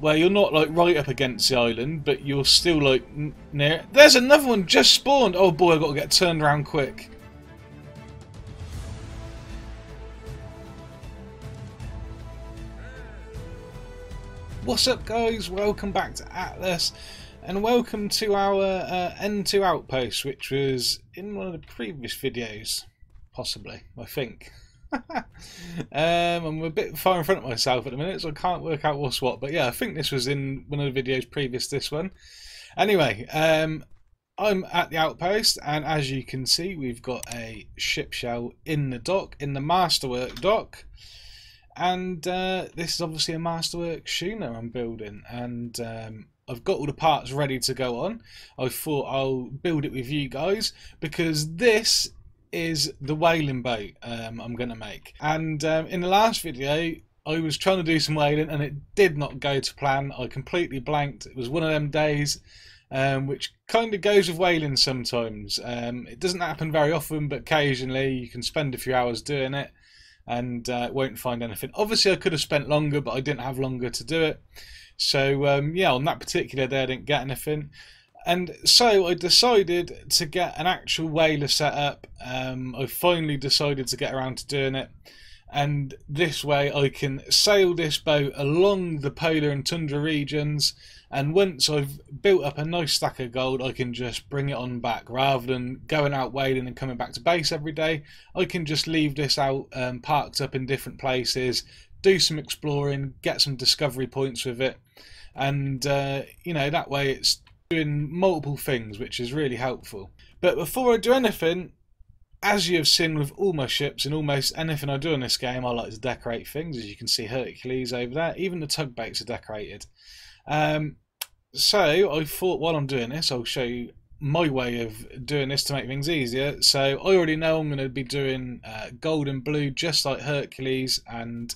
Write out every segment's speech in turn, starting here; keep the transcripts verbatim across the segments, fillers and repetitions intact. where you're not like right up against the island, but you're still like n near it. There's another one just spawned. Oh boy, I've got to get turned around quick. What's up, guys? Welcome back to Atlas, and welcome to our uh, N two outpost, which was in one of the previous videos, possibly, I think. um, I'm a bit far in front of myself at the minute, so I can't work out what's what, but yeah, I think this was in one of the videos previous to this one. Anyway, um, I'm at the outpost, and as you can see, we've got a ship shell in the dock, in the masterwork dock, and uh, this is obviously a masterwork schooner I'm building, and um, I've got all the parts ready to go on. I thought I'll build it with you guys, because this is the whaling boat um, I'm going to make. And um, in the last video I was trying to do some whaling and it did not go to plan. I completely blanked. It was one of them days, um, which kind of goes with whaling sometimes. Um, it doesn't happen very often, but occasionally you can spend a few hours doing it and uh, won't find anything. Obviously I could have spent longer, but I didn't have longer to do it. So um, yeah, on that particular day I didn't get anything. And so I decided to get an actual whaler set up. Um, I finally decided to get around to doing it. And this way I can sail this boat along the polar and tundra regions. And once I've built up a nice stack of gold, I can just bring it on back. Rather than going out whaling and coming back to base every day, I can just leave this out um, parked up in different places, do some exploring, get some discovery points with it. And, uh, you know, that way it's doing multiple things, which is really helpful. But before I do anything, as you have seen with all my ships and almost anything I do in this game, I like to decorate things. As you can see, Hercules over there, even the tugboats are decorated. Um, so I thought while I'm doing this, I'll show you my way of doing this to make things easier. So I already know I'm going to be doing uh, gold and blue, just like Hercules and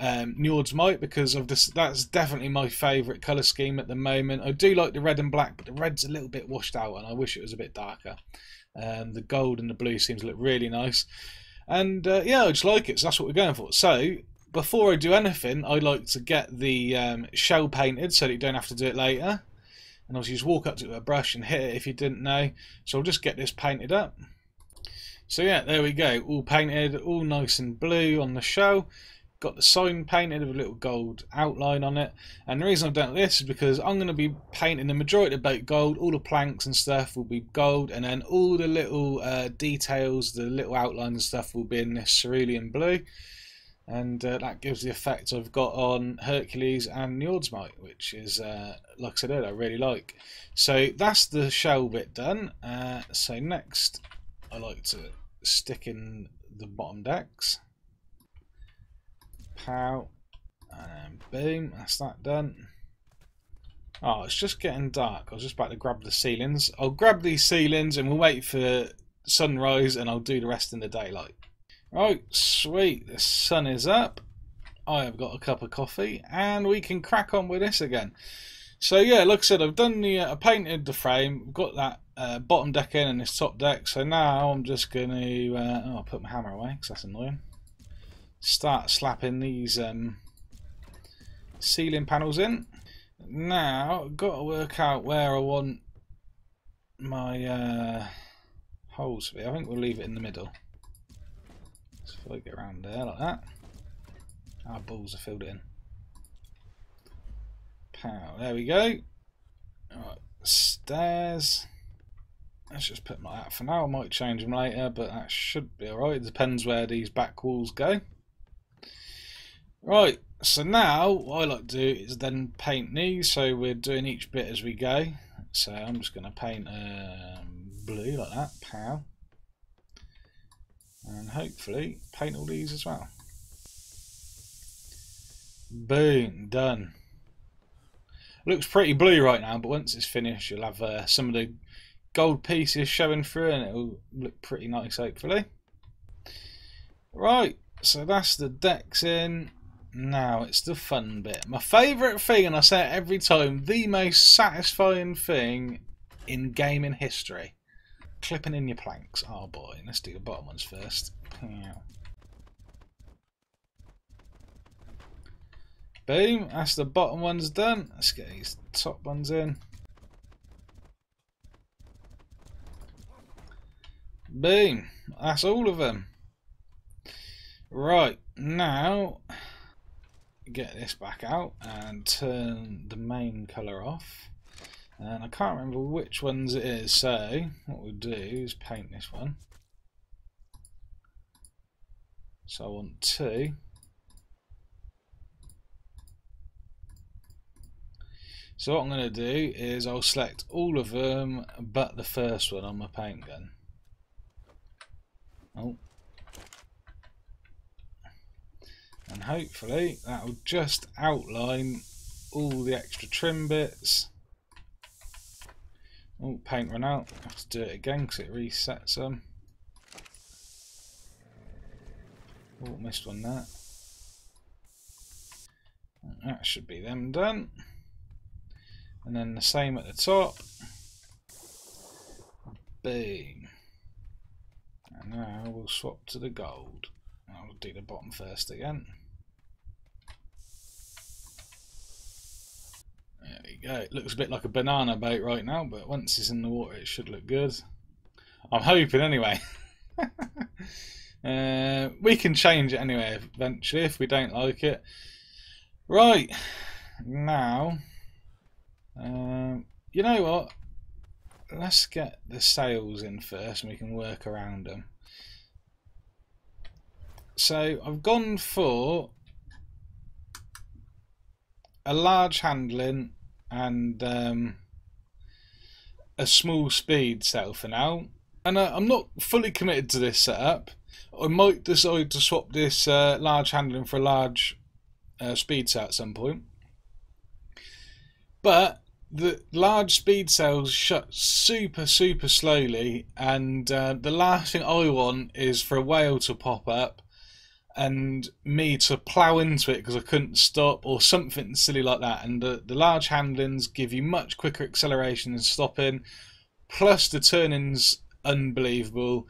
Um, Njord's Might, because of this, that's definitely my favourite colour scheme at the moment. I do like the red and black, but the red's a little bit washed out and I wish it was a bit darker. Um, the gold and the blue seems to look really nice, and uh, yeah, I just like it, so that's what we're going for. So before I do anything, I like to get the um, shell painted so that you don't have to do it later, and obviously just walk up to it with a brush and hit it if you didn't know. So I'll just get this painted up. So yeah, there we go, all painted, all nice and blue on the shell. Got the sign painted with a little gold outline on it, and the reason I've done this is because I'm going to be painting the majority of the boat gold. All the planks and stuff will be gold, and then all the little uh, details, the little outlines and stuff will be in this cerulean blue, and uh, that gives the effect I've got on Hercules and Njord's Might, which is, uh, like I said earlier, I really like. So that's the shell bit done. Uh, so next I like to stick in the bottom decks. Pow, and boom, that's that done. Oh, it's just getting dark. I was just about to grab the ceilings. I'll grab these ceilings and we'll wait for sunrise, and I'll do the rest in the daylight. Right, sweet, the sun is up. I have got a cup of coffee and we can crack on with this again. So yeah, like I said, I've done the uh, I painted the frame. We've got that uh, bottom deck in and this top deck. So now I'm just going to uh, oh, I'll put my hammer away because that's annoying. Start slapping these um, ceiling panels in. Now I've got to work out where I want my uh, holes to be. I think we'll leave it in the middle. Let's float it around there like that. Our balls are filled in. Pow, there we go. Alright, stairs. Let's just put them like that for now. I might change them later, but that should be alright. It depends where these back walls go. Right, so now what I like to do is then paint these, so we're doing each bit as we go. So I'm just going to paint um, blue like that, pow, and hopefully paint all these as well. Boom, done. Looks pretty blue right now, but once it's finished you'll have uh, some of the gold pieces showing through and it'll look pretty nice, hopefully. Right, so that's the decks in. Now it's the fun bit. My favourite thing, and I say it every time, the most satisfying thing in gaming history. Clipping in your planks. Oh boy, let's do the bottom ones first. Boom, that's the bottom ones done. Let's get these top ones in. Boom, that's all of them. Right, now get this back out and turn the main colour off. And I can't remember which ones it is, so what we'll do is paint this one. So I want two. So what I'm going to do is I'll select all of them but the first one on my paint gun. Oh. And hopefully that will just outline all the extra trim bits. Oh, paint ran out. I have to do it again because it resets them. Oh, missed one there. That should be them done. And then the same at the top. Boom. And now we'll swap to the gold. I'll do the bottom first again. There we go. It looks a bit like a banana boat right now, but once it's in the water it should look good. I'm hoping anyway. Uh, we can change it anyway eventually if we don't like it. Right, now, um, you know what, let's get the sails in first and we can work around them. So I've gone for a large handling and um, a small speed sail for now, and uh, I'm not fully committed to this setup. I might decide to swap this uh, large handling for a large uh, speed sail at some point. But the large speed sails shut super, super slowly, and uh, the last thing I want is for a whale to pop up and me to plough into it because I couldn't stop or something silly like that. And the, the large handlings give you much quicker acceleration and stopping, plus the turning's unbelievable.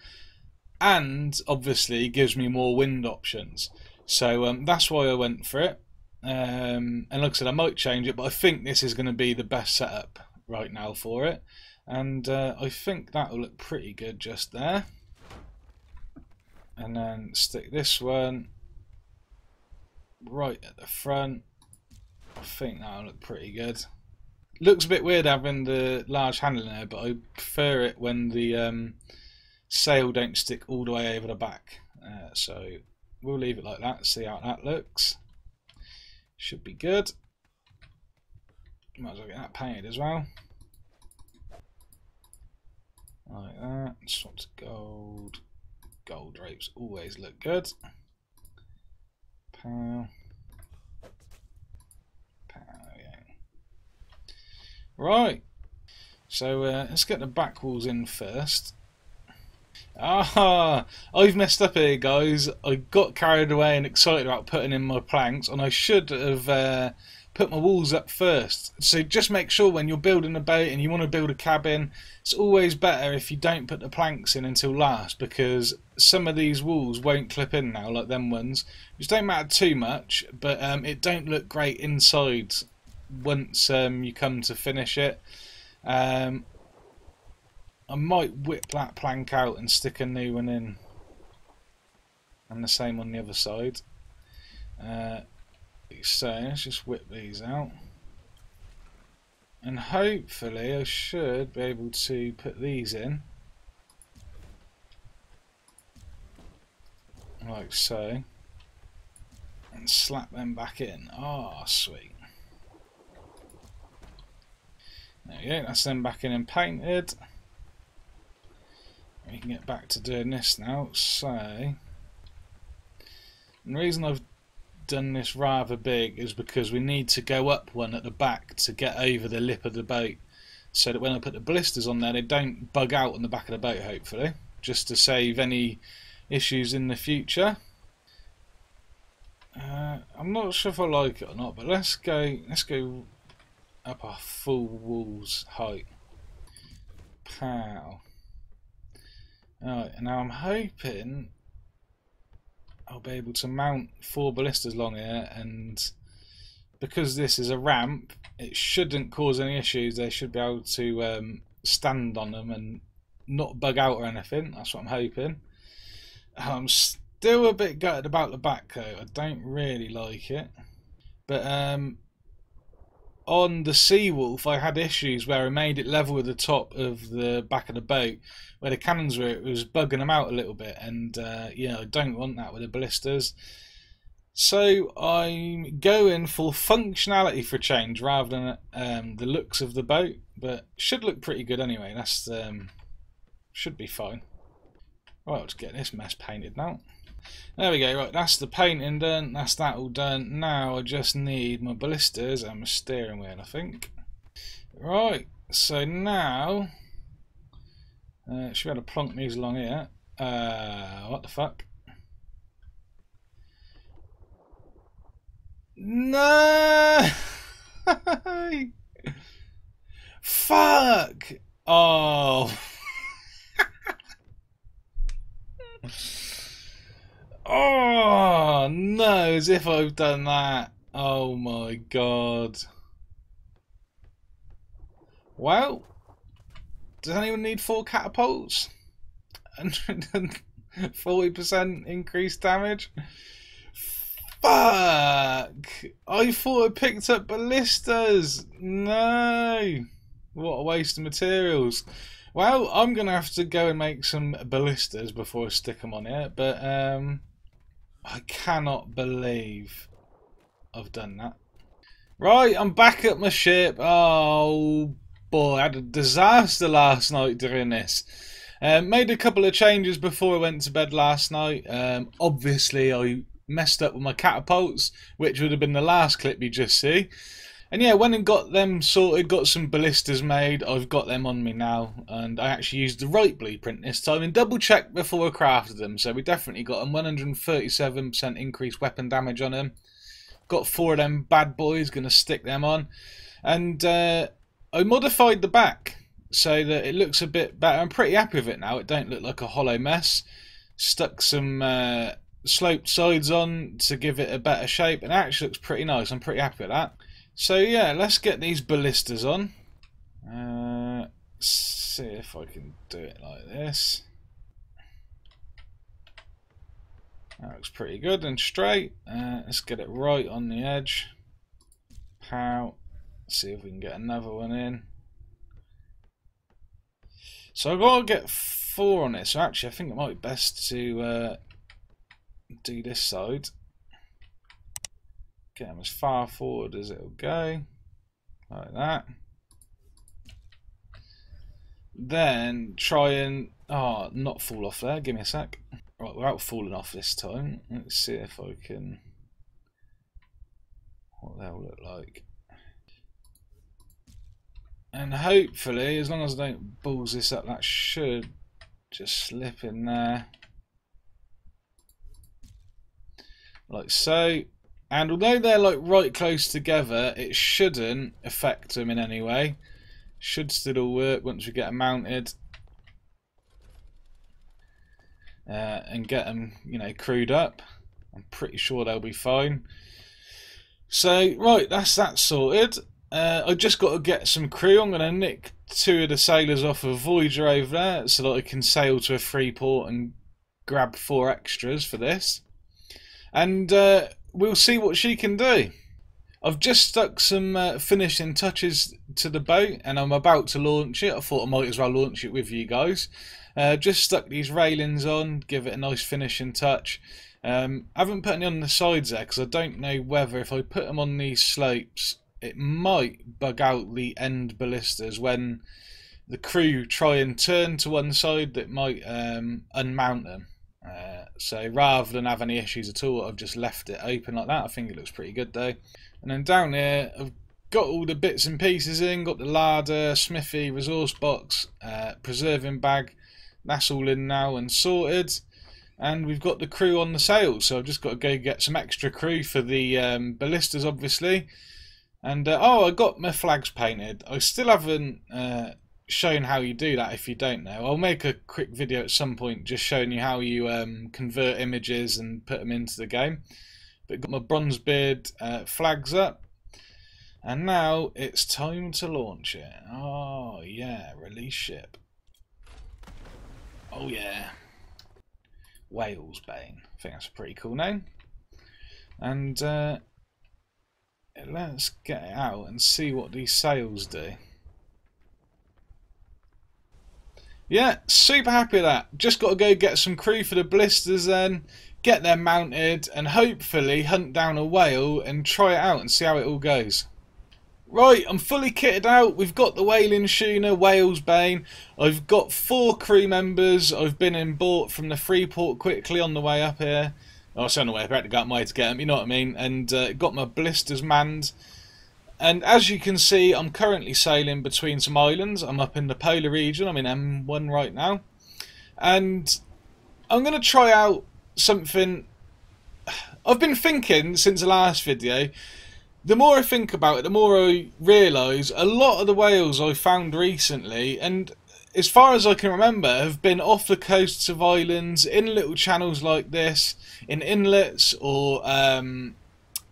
And obviously gives me more wind options, so um, that's why I went for it. Um, and like I said, I might change it, but I think this is going to be the best setup right now for it, and uh, I think that will look pretty good just there. And then stick this one right at the front. I think that'll look pretty good. Looks a bit weird having the large handle in there, but I prefer it when the um, sail don't stick all the way over the back, uh, so we'll leave it like that, see how that looks. Should be good. Might as well get that painted as well, like that. Swap to gold. Gold drapes always look good. Pow. Pow, yeah. Right, so uh, let's get the back walls in first. Ah, I've messed up here, guys. I got carried away and excited about putting in my planks, and I should have uh, put my walls up first. So just make sure when you're building a boat and you want to build a cabin, it's always better if you don't put the planks in until last, because some of these walls won't clip in now, like them ones, which don't matter too much, but um, it don't look great inside once um, you come to finish it. Um, I might whip that plank out and stick a new one in, and the same on the other side. Uh, so let's just whip these out, and hopefully I should be able to put these in like so and slap them back in. Ah, sweet. There you go, that's them back in and painted. We can get back to doing this now. So, and the reason I've done this rather big is because we need to go up one at the back to get over the lip of the boat, so that when I put the ballistas on there, they don't bug out on the back of the boat, hopefully, just to save any issues in the future. Uh, I'm not sure if I like it or not, but let's go. Let's go up our full walls height. Pow. Alright, and now I'm hoping I'll be able to mount four ballistas long here and because this is a ramp, it shouldn't cause any issues. They should be able to um, stand on them and not bug out or anything. That's what I'm hoping. I'm still a bit gutted about the back though. I don't really like it. But um, on the Seawolf, I had issues where I made it level with the top of the back of the boat, where the cannons were. It was bugging them out a little bit, and uh, yeah, I don't want that with the ballistas. So I'm going for functionality for a change rather than um, the looks of the boat, but should look pretty good anyway. That's um, should be fine. Right, let's get this mess painted now. There we go. Right, that's the painting done. That's that all done. Now I just need my ballistas and my steering wheel, I think. Right. So now uh, should be able to plonk these along here. Uh, what the fuck? No! Fuck! Oh! Oh no! As if I've done that. Oh my god. Well, does anyone need four catapults? one hundred forty percent increased damage. Fuck! I thought I picked up ballistas! No! What a waste of materials. Well, I'm going to have to go and make some ballistas before I stick them on here, but um, I cannot believe I've done that. Right, I'm back at my ship. Oh boy, I had a disaster last night doing this. Um, made a couple of changes before I went to bed last night. Um, obviously, I messed up with my catapults, which would have been the last clip you just see. And yeah, went and got them sorted, got some ballistas made. I've got them on me now, and I actually used the right blueprint this time and double checked before I crafted them. So we definitely got a one hundred thirty-seven percent increased weapon damage on them. Got four of them bad boys, gonna stick them on. And uh, I modified the back so that it looks a bit better. I'm pretty happy with it now. It don't look like a hollow mess. Stuck some uh, sloped sides on to give it a better shape, and it actually looks pretty nice. I'm pretty happy with that. So yeah, let's get these ballistas on. Uh, see if I can do it like this. That looks pretty good and straight. Uh, let's get it right on the edge. Pow. See if we can get another one in. So I've got to get four on it. So actually, I think it might be best to uh, do this side. Get them as far forward as it'll go, like that. Then try and oh, not fall off there. Give me a sec. Right, without falling off this time. Let's see if I can. What that'll look like. And hopefully, as long as I don't balls this up, that should just slip in there, like so. And although they're like right close together, it shouldn't affect them in any way. Should still all work once we get them mounted. Uh, and get them, you know, crewed up. I'm pretty sure they'll be fine. So, right, that's that sorted. Uh, I've just got to get some crew. I'm going to nick two of the sailors off of Voyager over there so that I can sail to a free port and grab four extras for this. And uh, we'll see what she can do. I've just stuck some uh, finishing touches to the boat, and I'm about to launch it. I thought I might as well launch it with you guys. Uh, just stuck these railings on, give it a nice finishing touch. Um, I haven't put any on the sides there because I don't know whether if I put them on these slopes, it might bug out the end ballistas. When the crew try and turn to one side, that might um, unmount them. Uh, so rather than have any issues at all, I've just left it open like that. I think it looks pretty good though. And then down here, I've got all the bits and pieces in. Got the larder, smithy, resource box, uh, preserving bag. That's all in now and sorted. And we've got the crew on the sail. So I've just got to go get some extra crew for the um, ballistas, obviously. And uh, oh, I got my flags painted. I still haven't Uh, shown how you do that. If you don't know, I'll make a quick video at some point just showing you how you um, convert images and put them into the game. But got my bronze beard uh, flags up, And now it's time to launch it. Oh yeah, release ship. Oh yeah. Whalesbane. I think that's a pretty cool name. And uh, let's get it out and see what these sails do. Yeah, super happy with that. Just got to go get some crew for the blisters then, get them mounted, and hopefully hunt down a whale and try it out and see how it all goes. Right, I'm fully kitted out. We've got the whaling schooner, Whalesbane. I've got four crew members. I've been in bought from the Freeport quickly on the way up here. Oh, so on the way up, I had to go up my way to get them, you know what I mean? And uh, got my blisters manned. And as you can see, I'm currently sailing between some islands. I'm up in the polar region. I'm in M one right now. And I'm going to try out something. I've been thinking since the last video. The more I think about it, the more I realise a lot of the whales I've found recently, and as far as I can remember, have been off the coasts of islands, in little channels like this, in inlets, or um,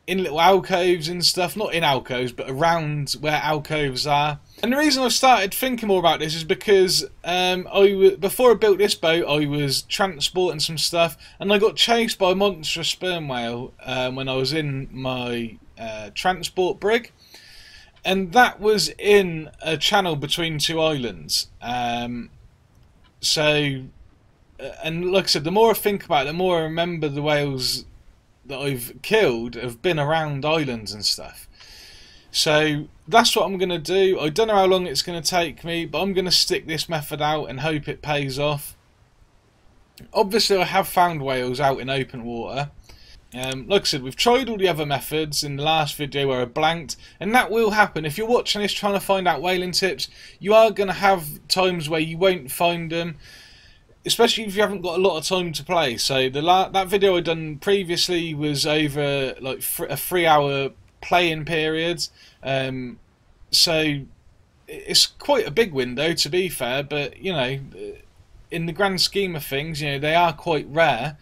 in little alcoves and stuff. Not in alcoves, but around where alcoves are. And the reason I've started thinking more about this is because um, I w before I built this boat, I was transporting some stuff, and I got chased by a monstrous sperm whale um, when I was in my uh, transport brig. And that was in a channel between two islands. Um, so, and like I said, the more I think about it, the more I remember the whales that I've killed have been around islands and stuff. So that's what I'm going to do. I don't know how long it's going to take me, but I'm going to stick this method out and hope it pays off. Obviously, I have found whales out in open water. Um, like I said, we've tried all the other methods in the last video where I blanked, and that will happen. If you're watching this trying to find out whaling tips, you are going to have times where you won't find them, especially if you haven't got a lot of time to play. So the la that video I done previously was over like a three hour playing period, um, so it's quite a big window to be fair, but you know, in the grand scheme of things, you know, they are quite rare.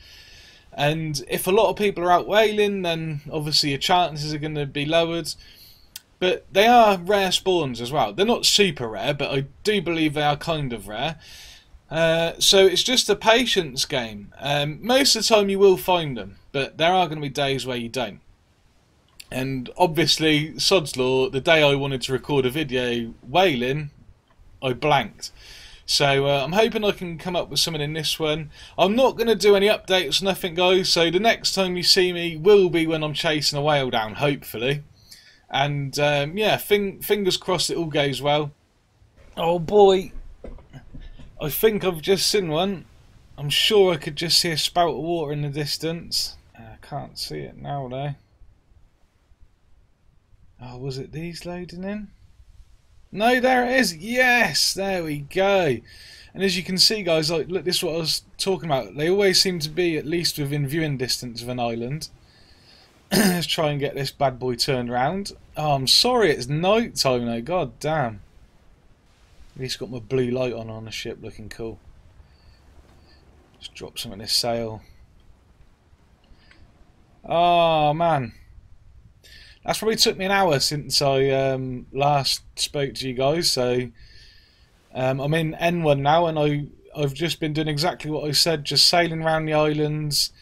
And if a lot of people are out whaling, then obviously your chances are going to be lowered. But they are rare spawns as well. They're not super rare, but I do believe they are kind of rare. Uh, so it's just a patience game. Um, most of the time you will find them, but there are going to be days where you don't. And obviously, sod's law, the day I wanted to record a video whaling, I blanked. So uh, I'm hoping I can come up with something in this one. I'm not going to do any updates, nothing guys, so the next time you see me will be when I'm chasing a whale down, hopefully. And um, yeah, fing fingers crossed it all goes well. Oh boy, I think I've just seen one. I'm sure I could just see a spout of water in the distance. I can't see it now though. Oh, was it these loading in? No, there it is. Yes, there we go. And as you can see, guys, like, look, this is what I was talking about. They always seem to be at least within viewing distance of an island. Let's try and get this bad boy turned around. Oh, I'm sorry, it's night time though. God damn. At least got my blue light on on the ship, looking cool. Just drop some of this sail. Oh man. That's probably took me an hour since I um, last spoke to you guys, so um, I'm in N one now, and I, I've just been doing exactly what I said, just sailing around the islands,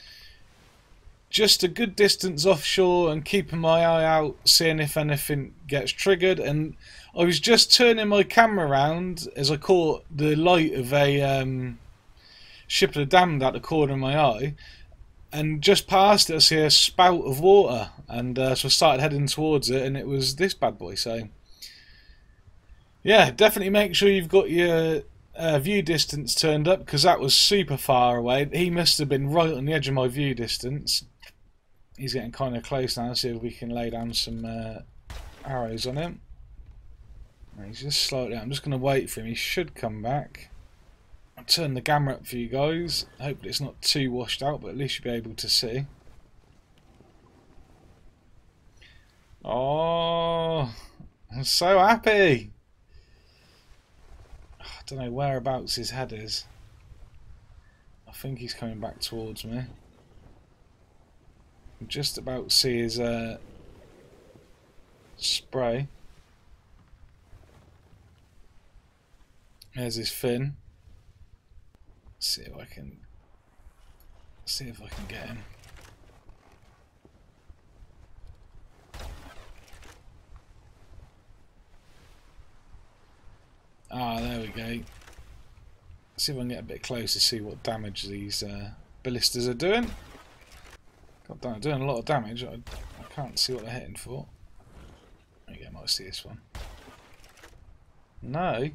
just a good distance offshore and keeping my eye out, seeing if anything gets triggered. And I was just turning my camera around as I caught the light of a um, ship of the damned out the corner of my eye. And just past it, I see a spout of water, and uh, so I started heading towards it, and it was this bad boy. So, yeah, definitely make sure you've got your uh, view distance turned up, because that was super far away. He must have been right on the edge of my view distance. He's getting kind of close now. Let's see if we can lay down some uh, arrows on him. He's just slightly out. I'm just going to wait for him. He should come back. I'll turn the camera up for you guys. Hopefully it's not too washed out, but at least you'll be able to see. Oh, I'm so happy. I don't know whereabouts his head is. I think he's coming back towards me. I can just about see his uh, spray. There's his fin. Let's see if I can see if I can get him. Ah, there we go. Let's see if I can get a bit closer, see what damage these uh, ballistas are doing. God damn, doing a lot of damage. I, I can't see what they're hitting for. Okay, I might see this one. No.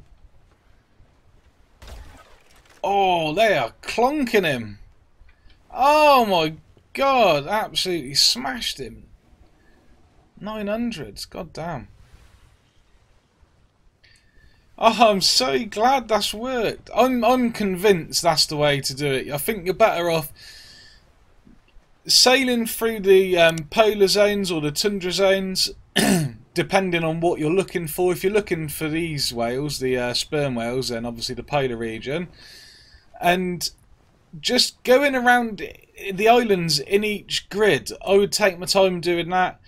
Oh, they are clunking him. Oh my god, absolutely smashed him. nine hundreds, god damn. Oh, I'm so glad that's worked. I'm I'm convinced that's the way to do it. I think you're better off sailing through the um, polar zones or the tundra zones, depending on what you're looking for. If you're looking for these whales, the uh, sperm whales, then obviously the polar region, and just going around the islands in each grid. I would take my time doing that.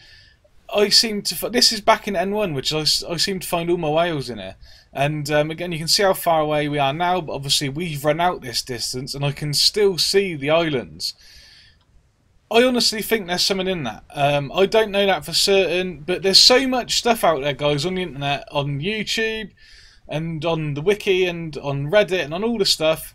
I seem to. This is back in N one, which I, I seem to find all my whales in here. And um, again, you can see how far away we are now, but obviously we've run out this distance, and I can still see the islands. I honestly think there's something in that. Um, I don't know that for certain, but there's so much stuff out there, guys, on the internet, on YouTube, and on the wiki, and on Reddit, and on all the stuff,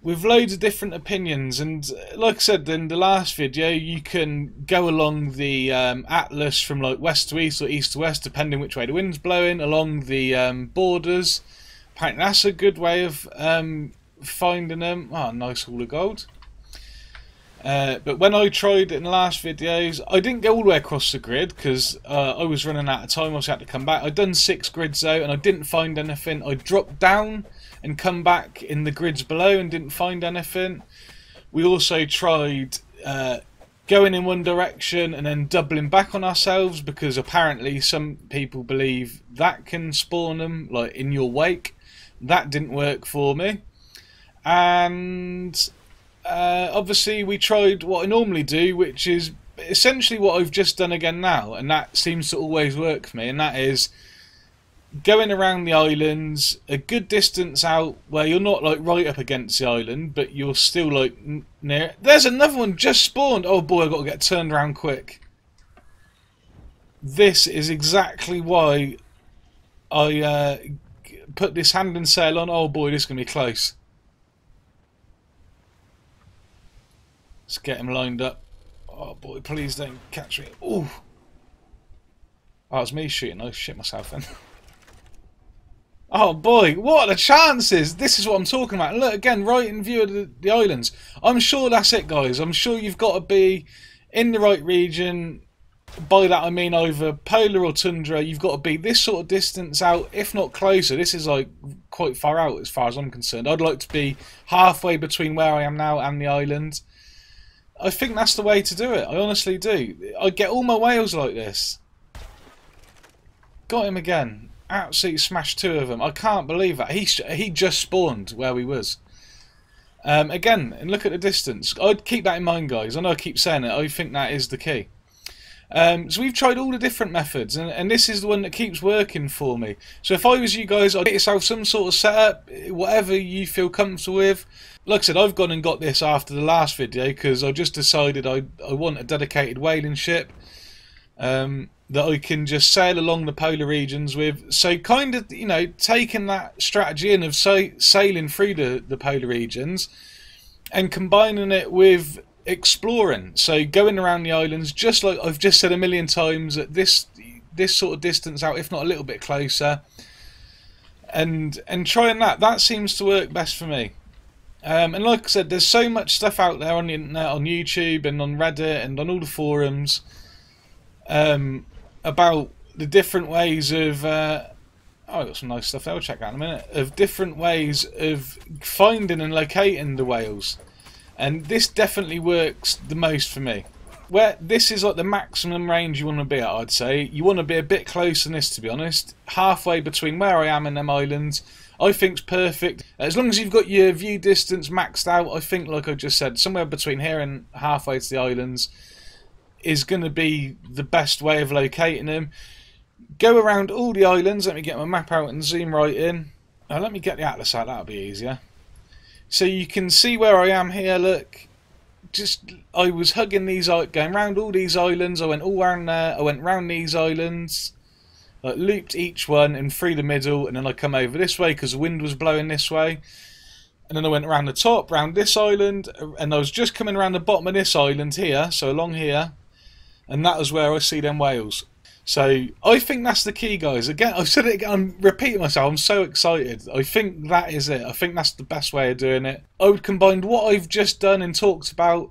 with loads of different opinions. And like I said in the last video, you can go along the um, Atlas from like west to east or east to west, depending which way the wind's blowing, along the um, borders. Apparently that's a good way of um, finding them. Ah, oh, nice haul of gold. Uh, but when I tried it in the last videos, I didn't go all the way across the grid because uh, I was running out of time. I also had to come back. I'd done six grids though, and I didn't find anything. I dropped down and come back in the grids below and didn't find anything. We also tried uh, going in one direction and then doubling back on ourselves, because apparently some people believe that can spawn them, like in your wake. That didn't work for me. And uh, obviously we tried what I normally do, which is essentially what I've just done again now, and that seems to always work for me, and that is going around the islands a good distance out where you're not like right up against the island, but you're still like n near it. There's another one just spawned. Oh boy, I've got to get turned around quick. This is exactly why I uh, put this hand and sail on. Oh boy, this is going to be close. Let's get him lined up. Oh boy, please don't catch me. Ooh. Oh, it's me shooting. I shit myself then. Oh boy, what are the chances? This is what I'm talking about. Look, again, right in view of the, the islands. I'm sure that's it, guys. I'm sure you've got to be in the right region. By that I mean either polar or tundra. You've got to be this sort of distance out, if not closer. This is like quite far out as far as I'm concerned. I'd like to be halfway between where I am now and the island. I think that's the way to do it. I honestly do. I get all my whales like this. Got him again. Absolutely smashed two of them. I can't believe that. He he just spawned where we was. Um, again, and look at the distance. I'd keep that in mind, guys. I know I keep saying it. I think that is the key. Um, so we've tried all the different methods, and, and this is the one that keeps working for me. So if I was you guys, I'd get yourself some sort of setup, whatever you feel comfortable with. Like I said, I've gone and got this after the last video because I just decided I, I want a dedicated whaling ship. Um... that I can just sail along the polar regions with. So kind of, you know, taking that strategy in of so, sailing through the, the polar regions and combining it with exploring. So going around the islands, just like I've just said a million times, at this this sort of distance out, if not a little bit closer. And, and trying that, that seems to work best for me. Um, and like I said, there's so much stuff out there on the internet, on YouTube and on Reddit and on all the forums um, about the different ways of uh, oh, I got some nice stuff there. We'll check out in a minute. Of different ways of finding and locating the whales, and this definitely works the most for me. Where this is like the maximum range you want to be at, I'd say. You want to be a bit closer than this, to be honest. Halfway between where I am and them islands, I think's perfect. As long as you've got your view distance maxed out, I think, like I just said, somewhere between here and halfway to the islands is going to be the best way of locating them. go around all the islands. Let me get my map out and zoom right in. Oh, let me get the Atlas out, that'll be easier. So you can see where I am here, look. Just, I was hugging these, going round all these islands, I went all round there, I went round these islands, like, looped each one and through the middle, and then I come over this way because the wind was blowing this way. And then I went around the top, round this island, and I was just coming around the bottom of this island here, so along here, and that was where I see them whales. So I think that's the key, guys. Again, I've said it again, I'm repeating myself, I'm so excited. I think that is it. I think that's the best way of doing it. I would combine what I've just done and talked about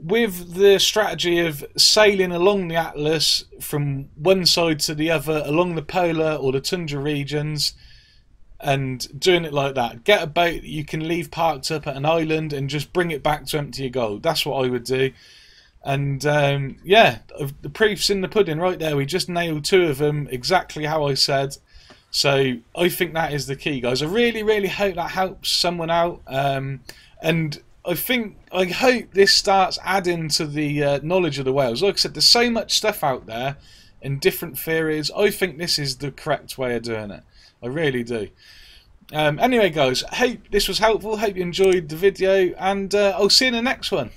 with the strategy of sailing along the Atlas from one side to the other, along the polar or the tundra regions, and doing it like that. Get a boat that you can leave parked up at an island and just bring it back to empty your gold. That's what I would do. And um, yeah, the proof's in the pudding right there. We just nailed two of them exactly how I said. So I think that is the key, guys. I really, really hope that helps someone out. Um, and I think, I hope this starts adding to the uh, knowledge of the whales. Like I said, there's so much stuff out there and different theories. I think this is the correct way of doing it. I really do. Um, anyway, guys, hope this was helpful. Hope you enjoyed the video. And uh, I'll see you in the next one.